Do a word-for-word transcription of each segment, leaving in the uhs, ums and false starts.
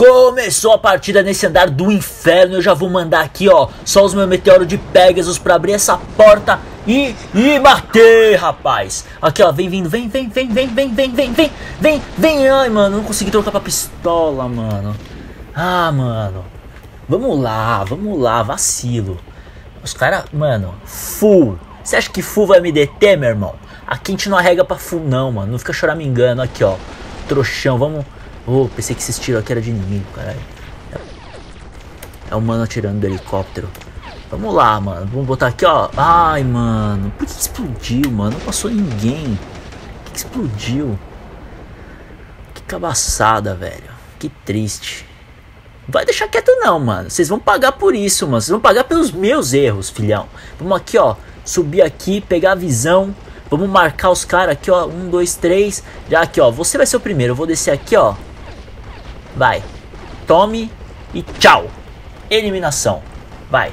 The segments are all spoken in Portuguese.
Começou a partida nesse andar do inferno. Eu já vou mandar aqui, ó, só os meus meteoros de Pegasus pra abrir essa porta e, e matei, rapaz. Aqui, ó, vem vindo, vem, vem, vem, vem, vem, vem, vem, vem, vem, vem. Ai, mano, não consegui trocar pra pistola, mano. Ah, mano. Vamos lá, vamos lá, vacilo. Os caras, mano, full. Você acha que full vai me deter, meu irmão? Aqui a gente não arrega pra full, não, mano. Não fica choramingando. Aqui, ó, trouxão, vamos... Oh, pensei que esses tiros aqui eram de inimigo, caralho. É o mano atirando do helicóptero. Vamos lá, mano. Vamos botar aqui, ó. Ai, mano. Por que explodiu, mano? Não passou ninguém. Por que explodiu? Que cabaçada, velho. Que triste. Não vai deixar quieto, não, mano. Vocês vão pagar por isso, mano. Vocês vão pagar pelos meus erros, filhão. Vamos aqui, ó. Subir aqui, pegar a visão. Vamos marcar os caras aqui, ó. Um, dois, três. Já aqui, ó. Você vai ser o primeiro. Eu vou descer aqui, ó. Vai, tome e tchau. Eliminação. Vai.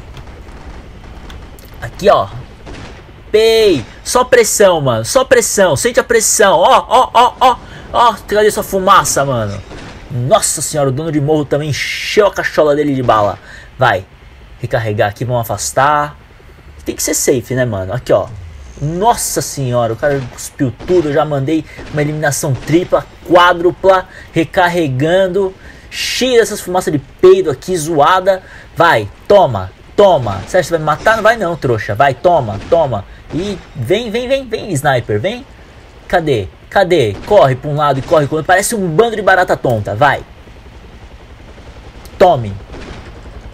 Aqui, ó. Pei. Só pressão, mano. Só pressão. Sente a pressão. Ó, ó, ó, ó. Ó, cadê sua fumaça, mano? Nossa senhora, o dono de morro também encheu a cachola dele de bala. Vai. Recarregar aqui, vamos afastar. Tem que ser safe, né, mano? Aqui, ó. Nossa senhora, o cara cuspiu tudo. Eu já mandei uma eliminação tripla, quádrupla, recarregando, cheio dessas fumaças de peido aqui, zoada. Vai, toma, toma. Você acha que vai me matar? Não vai não, trouxa. Vai, toma, toma. E vem, vem, vem, vem, sniper, vem. Cadê? Cadê? Corre pra um lado e corre pro outro. Parece um bando de barata tonta. Vai. Tome.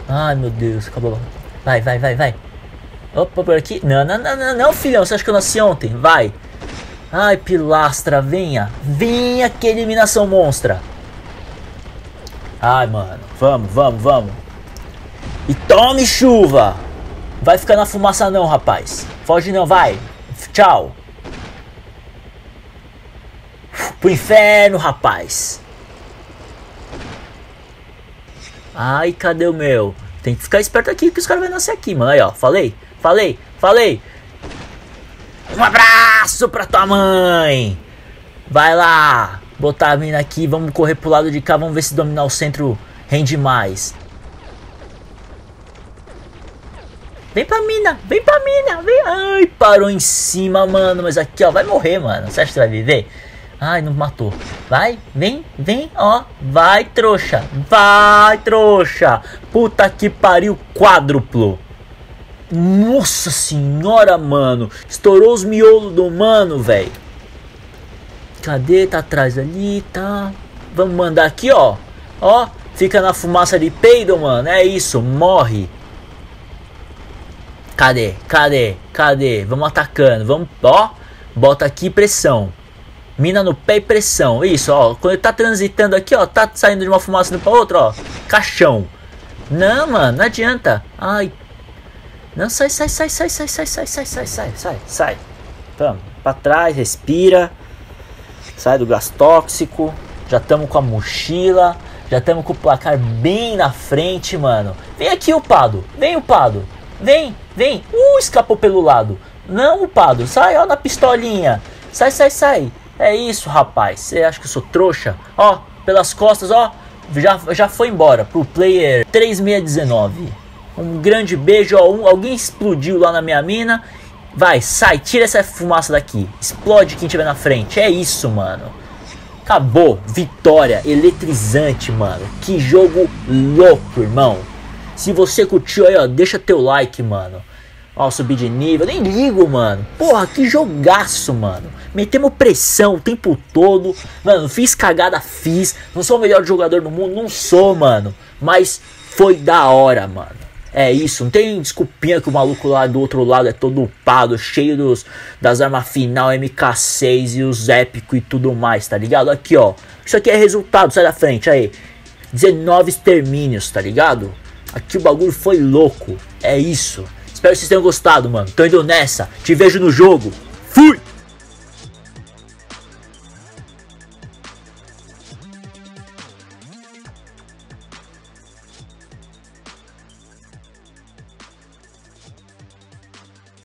Ai, meu Deus, acabou. Vai, vai, vai, vai. Opa, por aqui. Não, não, não, não, não, filhão. Você acha que eu nasci ontem? Vai. Ai, pilastra, venha. Venha, que eliminação monstra. Ai, mano. Vamos, vamos, vamos. E tome chuva. Vai ficar na fumaça não, rapaz. Foge não, vai. Tchau. Pro inferno, rapaz. Ai, cadê o meu? Tem que ficar esperto aqui, que os caras vão nascer aqui, mano. Aí, ó. Falei. Falei, falei. Um abraço pra tua mãe. Vai lá. Botar a mina aqui. Vamos correr pro lado de cá. Vamos ver se dominar o centro rende mais. Vem pra mina. Vem pra mina. Vem. Ai, parou em cima, mano. Mas aqui, ó. Vai morrer, mano. Você acha que você vai viver? Ai, não matou. Vai, vem, vem, ó. Vai, trouxa. Vai, trouxa. Puta que pariu, quádruplo. Nossa senhora, mano. Estourou os miolos do mano, velho. Cadê? Tá atrás ali, tá. Vamos mandar aqui, ó. Ó, fica na fumaça de peido, mano. É isso, morre. Cadê? Cadê? Cadê? Vamos atacando. Vamos, ó. Bota aqui pressão. Mina no pé e pressão. Isso, ó. Quando ele tá transitando aqui, ó. Tá saindo de uma fumaça pra outra, ó. Caixão. Não, mano. Não adianta. Ai, não, sai, sai, sai, sai, sai, sai, sai, sai, sai, sai, sai, sai. Vamos, pra trás, respira. Sai do gás tóxico. Já estamos com a mochila. Já estamos com o placar bem na frente, mano. Vem aqui, upado. Vem, upado. Vem, vem. Uh, escapou pelo lado. Não, upado. Sai, ó, na pistolinha. Sai, sai, sai. É isso, rapaz. Você acha que eu sou trouxa? Ó, pelas costas, ó. Já, já foi embora pro player três seis um nove. Um grande beijo, ó, um, alguém explodiu lá na minha mina. Vai, sai, tira essa fumaça daqui. Explode quem tiver na frente, é isso, mano. Acabou, vitória, eletrizante, mano. Que jogo louco, irmão. Se você curtiu aí, ó, deixa teu like, mano. Ó, subi de nível, nem ligo, mano. Porra, que jogaço, mano. Metemos pressão o tempo todo. Mano, fiz cagada, fiz. Não sou o melhor jogador do mundo, não sou, mano. Mas foi da hora, mano. É isso, não tem desculpinha que o maluco lá do outro lado é todo upado, cheio dos, das armas final, M K seis e os épicos e tudo mais, tá ligado? Aqui, ó, isso aqui é resultado, sai da frente, aí. dezenove extermínios, tá ligado? Aqui o bagulho foi louco, é isso. Espero que vocês tenham gostado, mano. Tô indo nessa, te vejo no jogo. Fui!